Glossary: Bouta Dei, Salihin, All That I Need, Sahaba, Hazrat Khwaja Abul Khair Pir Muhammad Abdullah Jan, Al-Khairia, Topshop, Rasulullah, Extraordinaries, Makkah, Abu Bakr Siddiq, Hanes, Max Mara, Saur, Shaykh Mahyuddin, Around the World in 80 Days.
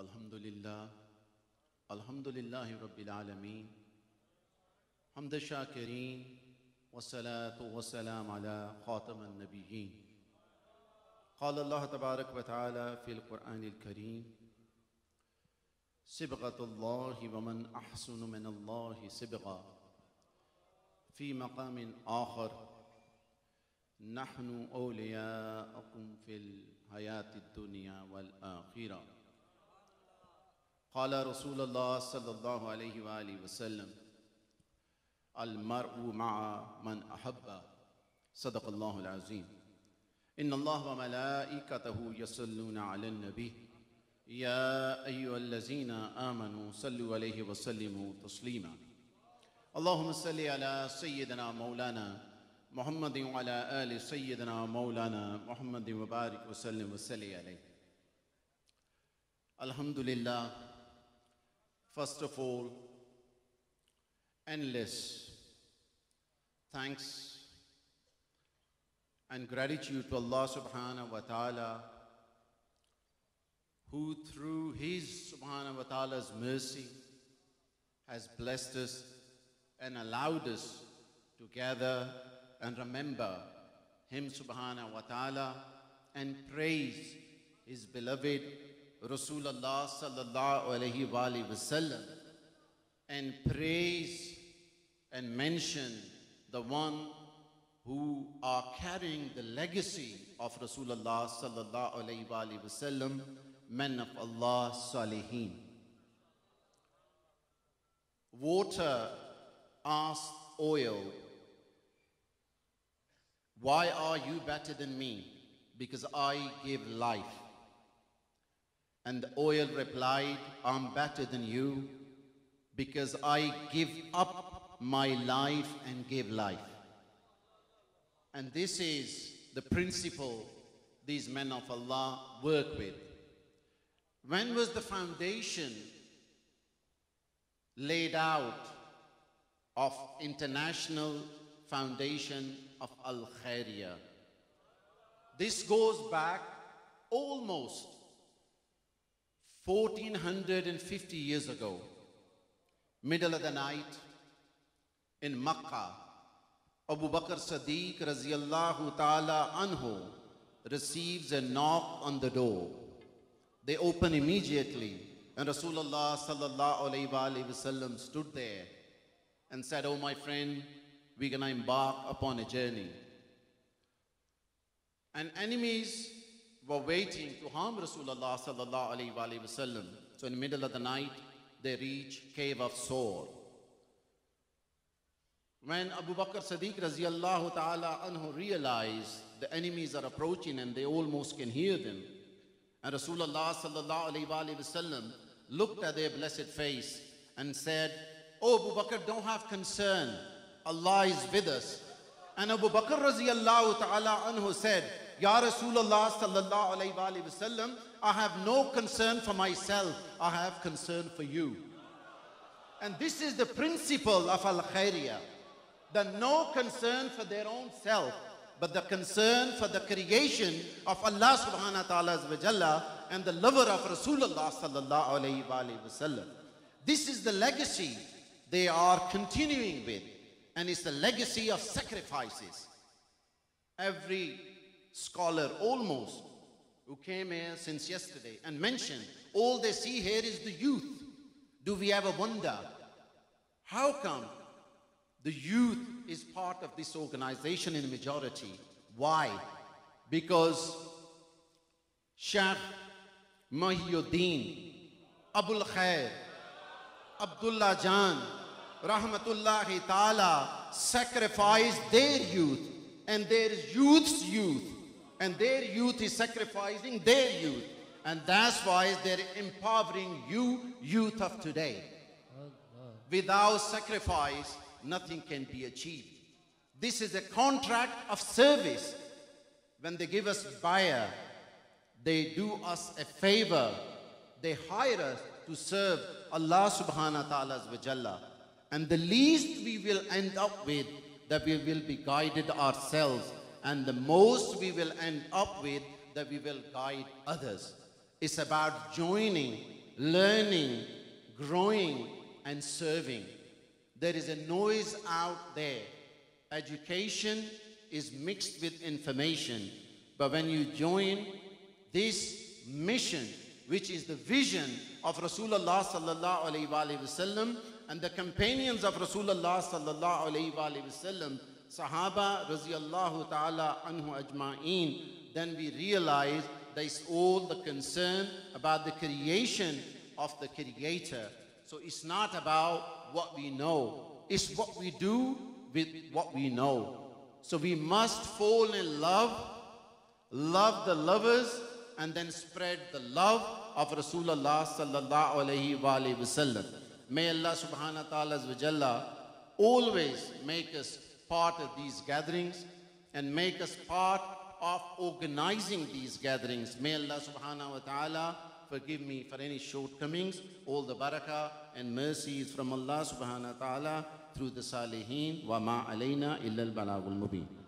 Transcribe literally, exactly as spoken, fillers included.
الحمدللہ الحمدللہ رب العالمین، حمد شاکرین، والصلاة والسلام على خاتم النبیین. قال اللہ تبارک و تعالی فی القرآن الکریم: صبغۃ اللہ ومن احسن من اللہ صبغۃ. فی مقام آخر: نحن اولیاءکم فی الحیات الدنیا والآخرہ. قال رسول اللہ صلی اللہ علیہ وآلہ وسلم: المرء مع من احب. صدق اللہ العظیم. ان اللہ وملائکتہ یصلون علی النبی یا ایہا الذین آمنوا صلوا علیہ وسلموا تسلیما. اللہم صل علی سیدنا مولانا محمد وعلی آل سیدنا مولانا محمد وبارک وسلم وصلی علیہ. الحمدللہ. First of all, endless thanks and gratitude to Allah subhanahu wa ta'ala, who through His subhanahu wa ta'ala's mercy has blessed us and allowed us to gather and remember Him subhanahu wa ta'ala and praise His beloved Rasulullah sallallahu alayhi wa alayhi wa sallam, and praise and mention the one who are carrying the legacy of Rasulullah sallallahu alayhi wa alayhi wa sallam, men of Allah, Salihin. Water asked oil, "Why are you better than me? Because I gave life." And the oil replied, "I'm better than you because I give up my life and gave life." And this is the principle these men of Allah work with. When was the foundation laid out of international foundation of Al-Khairia? This goes back almost fourteen fifty years ago, middle of the night in Makkah. Abu Bakr Siddiq Raziallahu Ta'ala Anhu receives a knock on the door. They open immediately, and Rasulullah Sallallahu Alaihi Wasallam stood there and said, "Oh my friend, we're gonna embark upon a journey." And enemies were waiting to harm Rasulullah Sallallahu Alaihi Wasallam. So in the middle of the night, they reach cave of Saur. When Abu Bakr Siddiq Raziallahu Ta'ala Anhu realized the enemies are approaching and they almost can hear them, and Rasulullah Sallallahu Alaihi Wasallam looked at their blessed face and said, "Oh Abu Bakr, don't have concern. Allah is with us." And Abu Bakr Raziallahu Ta'ala Anhu said, "Ya Rasulullah Sallallahu Alaihi Wasallam, I have no concern for myself, I have concern for you." And this is the principle of Al-Khairia, that no concern for their own self, but the concern for the creation of Allah subhanahu wa ta'ala azza wa jalla and the lover of Rasulullah sallallahu alayhi wa alayhi wa sallam. This is the legacy they are continuing with, and it's the legacy of sacrifices. Every scholar almost who came here since yesterday and mentioned, all they see here is the youth. Do we ever wonder how come the youth is part of this organization in the majority? Why? Because Shaykh Mahyuddin, Abul Khair, Abdullah Jan, Rahmatullahi Ta'ala, sacrificed their youth, and their youth's youth, and their youth is sacrificing their youth. And that's why they're empowering you, youth of today. Without sacrifice, nothing can be achieved. This is a contract of service. When they give us bayah, they do us a favor. They hire us to serve Allah subhanahu wa ta'ala azza wa jalla. And the least we will end up with, that we will be guided ourselves. And the most we will end up with, that we will guide others. It's about joining learning, growing, and serving. There is a noise out there. Education is mixed with information. But when you join this mission, which is the vision of Rasulullah sallallahu alayhi wa sallam and the companions of Rasulullah sallallahu alayhi wa sallam, Sahaba radiyallahu ta'ala anhu ajma'een, then we realize there is all the concern about the creation of the Creator. So it's not about what we know, it's what we do with what we know. So we must fall in love, love the lovers, and then spread the love of Rasulullah sallallahu alayhi wa sallam. May Allah subhanahu wa ta'ala wajalla always make us part of these gatherings and make us part of organizing these gatherings. May Allah subhanahu wa ta'ala forgive me for any shortcomings. All the barakah and mercies from Allah subhanahu wa ta'ala through the saliheen. Wa ma alayna illa al-balagul mubeen.